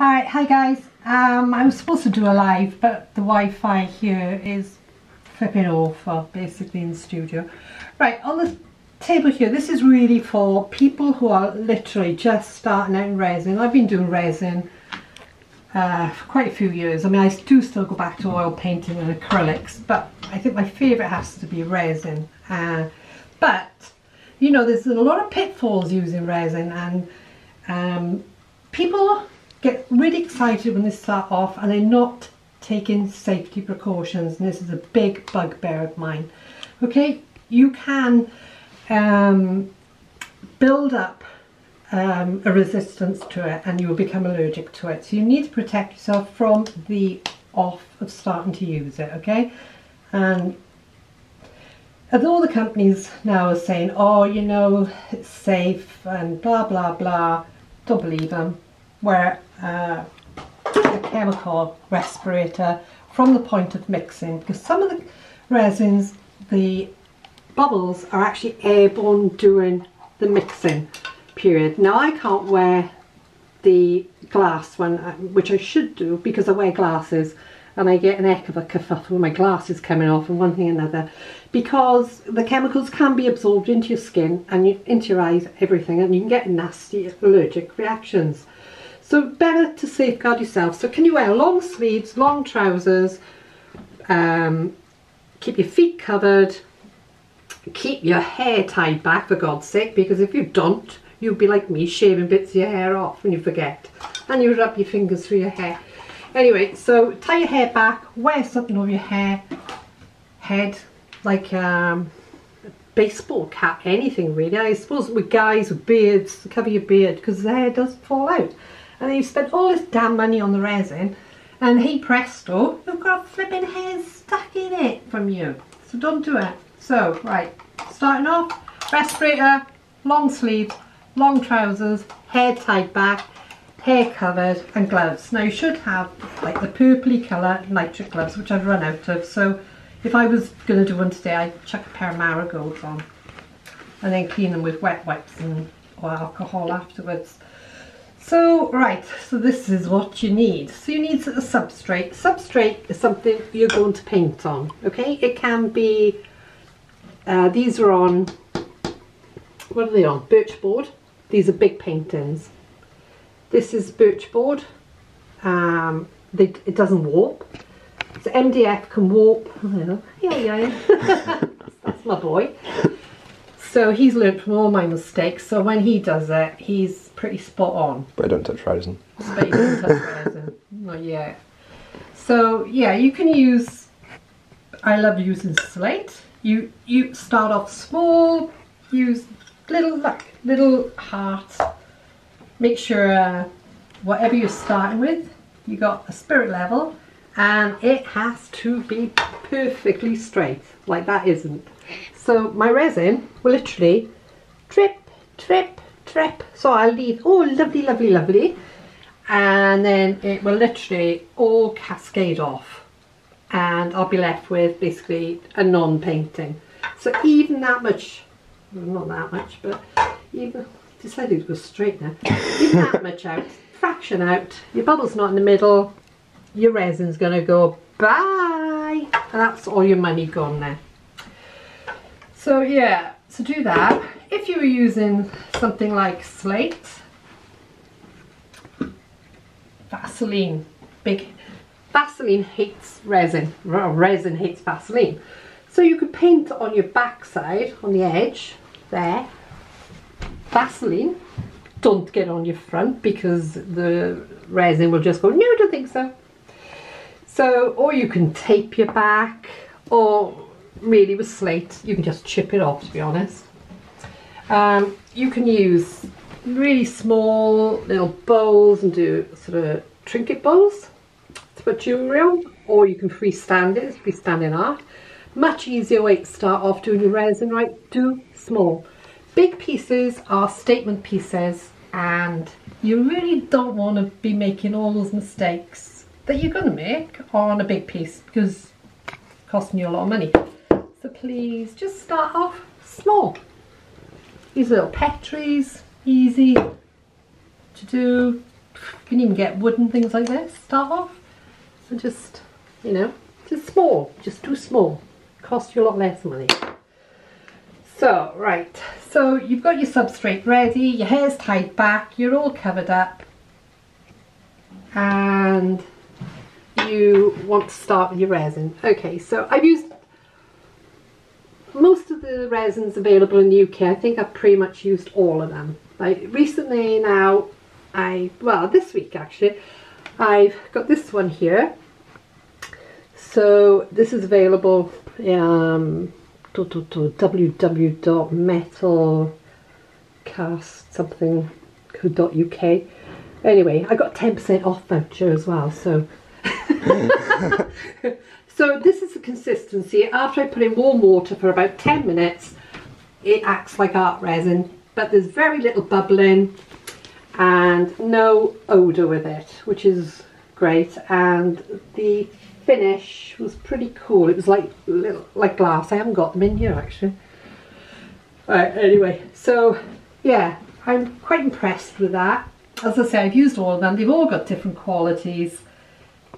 Alright, hi guys. I was supposed to do a live, but the Wi-Fi here is flipping awful, basically, in the studio. Right, on the table here, this is really for people who are literally just starting out in resin. I've been doing resin for quite a few years. I mean, I do still go back to oil painting and acrylics, but I think my favourite has to be resin. But, you know, there's a lot of pitfalls using resin, and people get really excited when they start off and they're not taking safety precautions, and this is a big bugbear of mine. Okay, you can build up a resistance to it and you will become allergic to it, so you need to protect yourself from the off of starting to use it. Okay, and although the companies now are saying, oh, you know, it's safe and blah blah blah, don't believe them. Where a chemical respirator from the point of mixing, because some of the resins, the bubbles are actually airborne during the mixing period. Now I can't wear the glass one, which I should do, because I wear glasses and I get an heck of a kerfuffle with my glasses coming off and one thing and another, because the chemicals can be absorbed into your skin and into your eyes, everything, and you can get nasty allergic reactions. So better to safeguard yourself. So can you wear long sleeves, long trousers, keep your feet covered, keep your hair tied back, for God's sake, because if you don't, you'll be like me, shaving bits of your hair off when you forget, and you rub your fingers through your hair. Anyway, so tie your hair back, wear something over your head, like a baseball cap, anything really. I suppose with guys with beards, cover your beard, because the hair does fall out. And then you spent all this damn money on the resin, and hey presto, you've got flipping hair stuck in it from you. So don't do it. So, right, starting off, respirator, long sleeves, long trousers, hair tied back, hair covered, and gloves. Now you should have like the purpley colour nitric gloves, which I've run out of. So if I was going to do one today, I'd chuck a pair of marigolds on and then clean them with wet wipes and or alcohol afterwards. So, right, so this is what you need. So you need a substrate. Substrate is something you're going to paint on, okay? It can be, these are on, what are they on? Birch board. These are big paintings. This is birch board. It doesn't warp. So MDF can warp. Yeah, yeah. That's my boy. So he's learned from all my mistakes, so when he does it, he's pretty spot on. But I don't touch resin. But you don't touch resin. Not yet. So yeah, you can use, I love using slate. You start off small, use little hearts. Make sure whatever you're starting with, you got a spirit level, and it has to be perfectly straight, like that isn't. So my resin will literally drip, drip, drip. So I'll leave, oh lovely, lovely, lovely. And then it will literally all cascade off. And I'll be left with basically a non-painting. So even that much, well, not that much, but even, I decided to go straight now. Even that much out, fraction out, your bubble's not in the middle, your resin's gonna go bye. And that's all your money gone there. So yeah, so do that. If you were using something like slate, Vaseline, big Vaseline hates resin. Resin hates Vaseline. So you could paint on your backside, on the edge there. Vaseline. Don't get on your front, because the resin will just go, no, don't think so. So, or you can tape your back, or really with slate you can just chip it off, to be honest. You can use really small little bowls and do sort of trinket bowls for jewelry, or you can freestand it. It's freestanding art, much easier way to start off doing your resin. Right, do small. Big pieces are statement pieces, and you really don't want to be making all those mistakes that you're going to make on a big piece, because it's costing you a lot of money. So please just start off small. These little Petris, easy to do, You can even get wooden things like this, start off. So just, you know, just small, just do small. Cost you a lot less money. So, right, so you've got your substrate ready, your hair's tied back, you're all covered up. And you want to start with your resin. Okay, so I've used most of the resins available in the UK. I think I've pretty much used all of them. Like recently now, this week actually, I've got this one here. So this is available www.metalcast.co.uk. Anyway, I got 10% off voucher as well, so so this is the consistency. After I put in warm water for about 10 minutes, it acts like art resin, but there's very little bubbling and no odour with it, which is great. And the finish was pretty cool. It was like glass. I haven't got them in here actually. Right, anyway, so yeah, I'm quite impressed with that. As I say, I've used all of them. They've all got different qualities.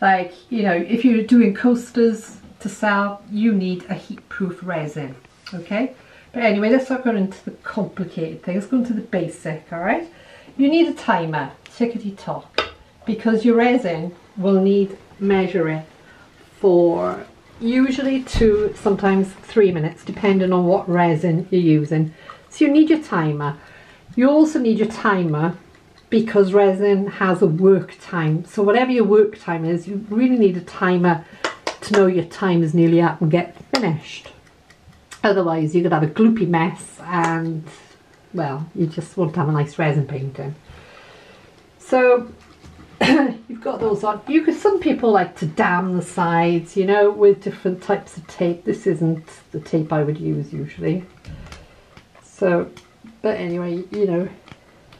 Like, you know, if you're doing coasters to sell, you need a heat-proof resin, okay? But anyway, let's not go into the complicated thing. Let's go into the basic, all right? You need a timer, tickety-tock, because your resin will need measuring for usually 2, sometimes 3 minutes, depending on what resin you're using. So you need your timer. You also need your timer because resin has a work time. So whatever your work time is, you really need a timer to know your time is nearly up and get finished. Otherwise, you could have a gloopy mess and, well, you just want to have a nice resin painting. So you've got those on. Some people like to dam the sides, you know, with different types of tape. This isn't the tape I would use usually. So, but anyway, you know,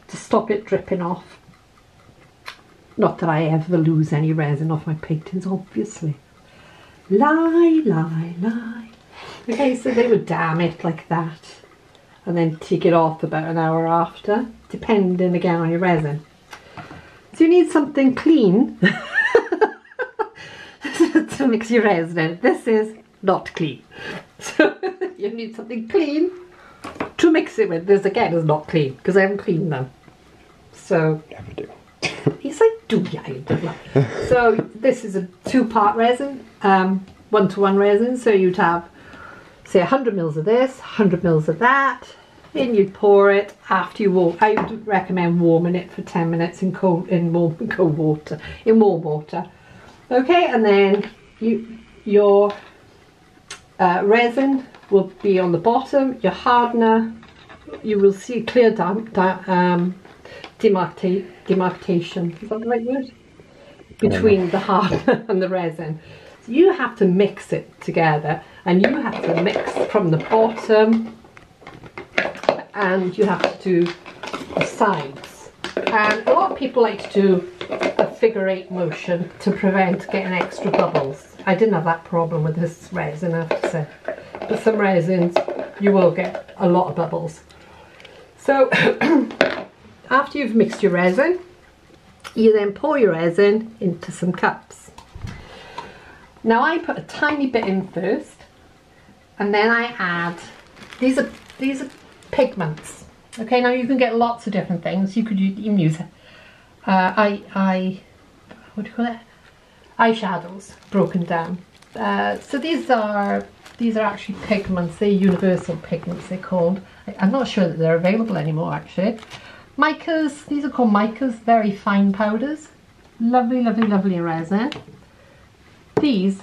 to stop it dripping off. Not that I ever lose any resin off my paintings, obviously. Lie. Okay, so they would dam it like that and then take it off about an hour after, depending again on your resin. So you need something clean to mix your resin in. This is not clean. So you need something clean to mix it with. This again is not clean because I haven't cleaned them. So, never do. Yes, I do. Yeah, I do. So this is a 2-part resin, 1-to-1 resin. So you'd have, say, 100 mils of this, 100 mils of that. In you'd pour it after you warm. I would recommend warming it for 10 minutes in warm water. Okay, and then your resin will be on the bottom. Your hardener, you will see clear demarcation, is that the right word? Between the hardener and the resin. So you have to mix it together, and you have to mix from the bottom, and you have to do the sides. And a lot of people like to do a figure-8 motion to prevent getting extra bubbles. I didn't have that problem with this resin, I have to say. But some resins, you will get a lot of bubbles. So after you've mixed your resin, you then pour your resin into some cups. Now I put a tiny bit in first, and then I add, these are pigments. Okay, now you can get lots of different things. You could even use what do you call it? Eyeshadows broken down. So these are actually pigments. They're universal pigments, they're called. I'm not sure that they're available anymore actually. Micas, these are called micas, very fine powders. Lovely resin. These,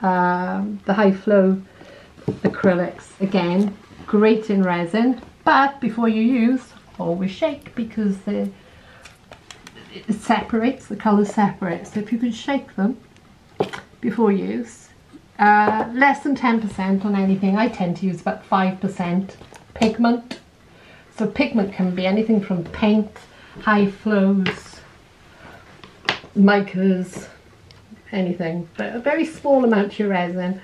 the high flow acrylics, again, great in resin, but before you use, always shake, because it separates, the colour separates. So if you can shake them before use, less than 10% on anything. I tend to use about 5% pigment. So pigment can be anything from paint, high flows, micas, anything, but a very small amount to your resin.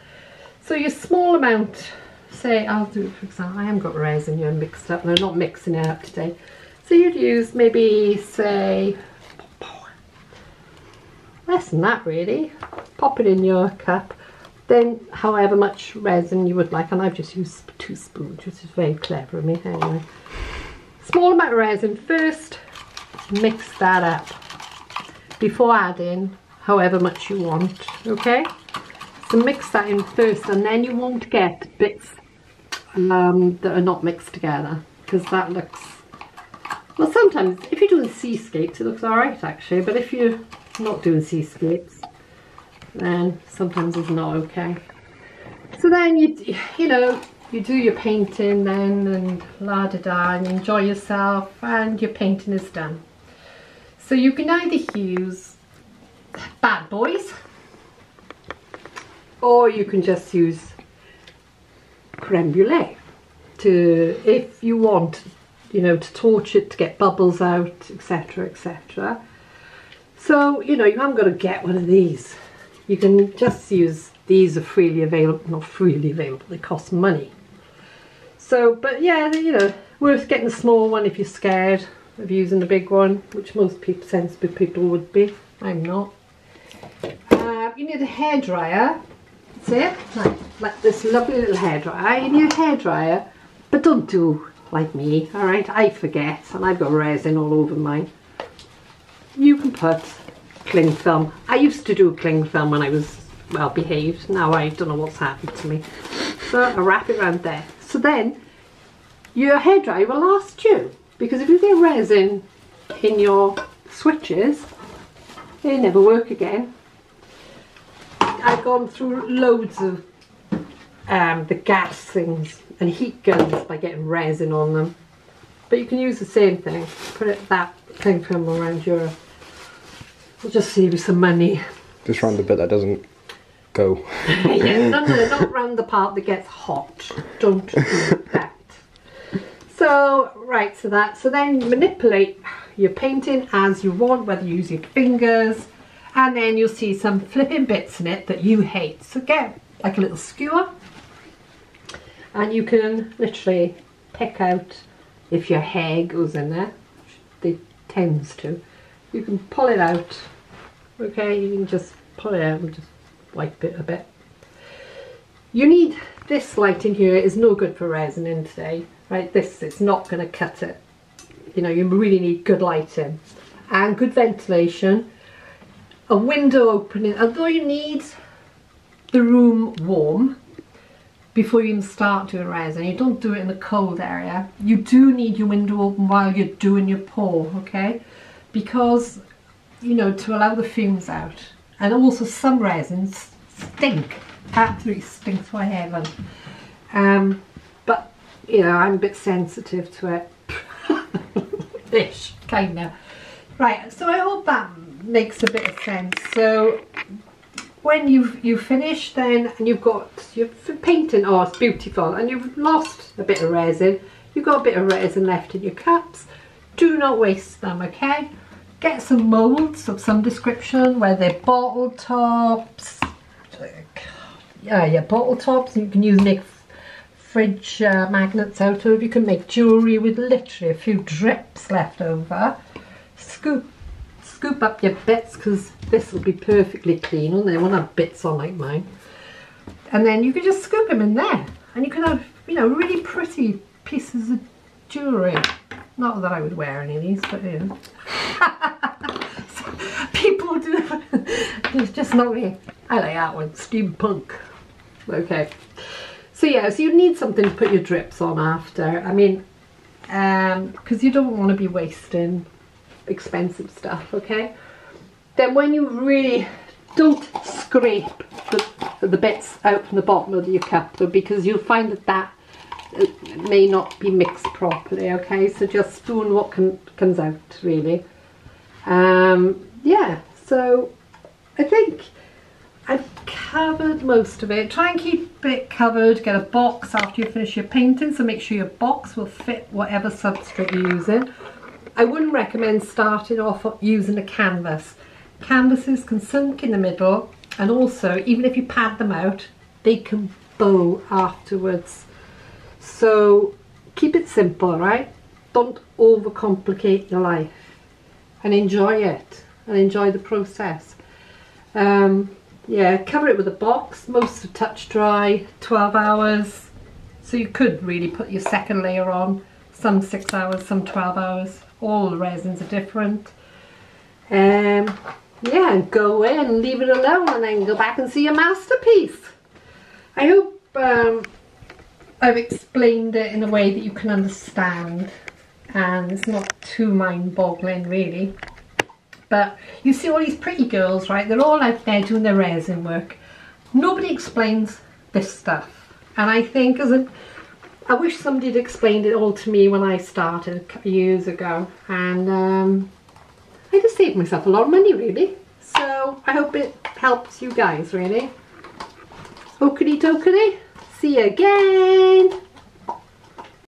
So your small amount, say, I'll do it for example, I haven't got resin here mixed up and I'm not mixing it up today. So you'd use maybe, say, less than that really. Pop it in your cup, then however much resin you would like, and I've just used 2 spoons, which is very clever of me anyway. Small amount of resin first, mix that up before adding however much you want, okay? So mix that in first, and then you won't get bits that are not mixed together, because that looks, well, sometimes if you're doing seascapes it looks alright actually, but if you're not doing seascapes then sometimes it's not okay. So then you know, you do your painting then and la da da, and enjoy yourself, and your painting is done. So you can either use bad boys, or you can just use creme brulee to, if you want, you know, to torch it, to get bubbles out, etc, etc. So, you know, you haven't got to get one of these. You can just use, these are freely available, not freely available, they cost money. So, but yeah, you know, worth getting a small one if you're scared of using the big one, which most people, sensitive people would be. I'm not. You need a hairdryer, that's it, like this lovely little hairdryer. You need a hairdryer, but don't do like me, alright, I forget, and I've got resin all over mine. You can put cling film. I used to do cling film when I was well behaved. Now I don't know what's happened to me. So I wrap it around there. So then your hairdryer will last you, because if you get resin in your switches, they never work again. I've gone through loads of the gas things and heat guns by getting resin on them. But you can use the same thing. Put it, that cling film around your, we'll just save you some money. Just round the bit that doesn't go. Yes, no, not round the part that gets hot. Don't do that. So, right, so that. So then manipulate your painting as you want, whether you use your fingers, and then you'll see some flipping bits in it that you hate. So get like a little skewer, and you can literally pick out if your hair goes in there, which they tends to. You can pull it out, okay, you can just pull it out and just wipe it a bit. You need, this light in here is no good for resin in today, right, this, it's not going to cut it. You know, you really need good lighting and good ventilation, a window opening, although you need the room warm before you even start doing resin. You don't do it in a cold area. You do need your window open while you're doing your pour, okay? Because, you know, to allow the fumes out. And also some resins stink, absolutely stinks by heaven. But, you know, I'm a bit sensitive to it. Ish, kinda. Right, so I hope that makes a bit of sense. So when you've finished then, and you've got your painting, oh it's beautiful, and you've lost a bit of resin, you've got a bit of resin left in your cups, do not waste them, okay? Get some moulds of some description, where they're bottle tops. Yeah, yeah, bottle tops. You can use, make fridge magnets out of. You can make jewellery with literally a few drips left over. Scoop up your bits, because this will be perfectly clean, and they won't have bits on like mine. And then you can just scoop them in there, and you can have, you know, really pretty pieces of jewellery. Not that I would wear any of these, but you know. People do. It's just not me. I like that one, steampunk. Okay. So yeah, so you need something to put your drips on after. I mean, because you don't want to be wasting expensive stuff, okay? Then when you really, don't scrape the bits out from the bottom of your cup though, because you'll find that it may not be mixed properly, okay? So just spoon what comes out really. Yeah, so I think I've covered most of it. Try and keep it covered. Get a box after you finish your painting, so make sure your box will fit whatever substrate you're using. I wouldn't recommend starting off using a canvas. Canvases can sink in the middle, and also even if you pad them out they can bow afterwards. So keep it simple, right? Don't overcomplicate your life, and enjoy it and enjoy the process. Yeah, cover it with a box, most of touch dry, 12 hours. So you could really put your second layer on, some 6 hours, some 12 hours. All the resins are different. Yeah, go away and leave it alone, and then go back and see your masterpiece. I hope I've explained it in a way that you can understand, and it's not too mind-boggling really. But you see all these pretty girls, right? They're all out there doing their resin work. Nobody explains this stuff, and I think I wish somebody had explained it all to me when I started years ago, and I just saved myself a lot of money really. So I hope it helps you guys really. Okey dokey. See you again.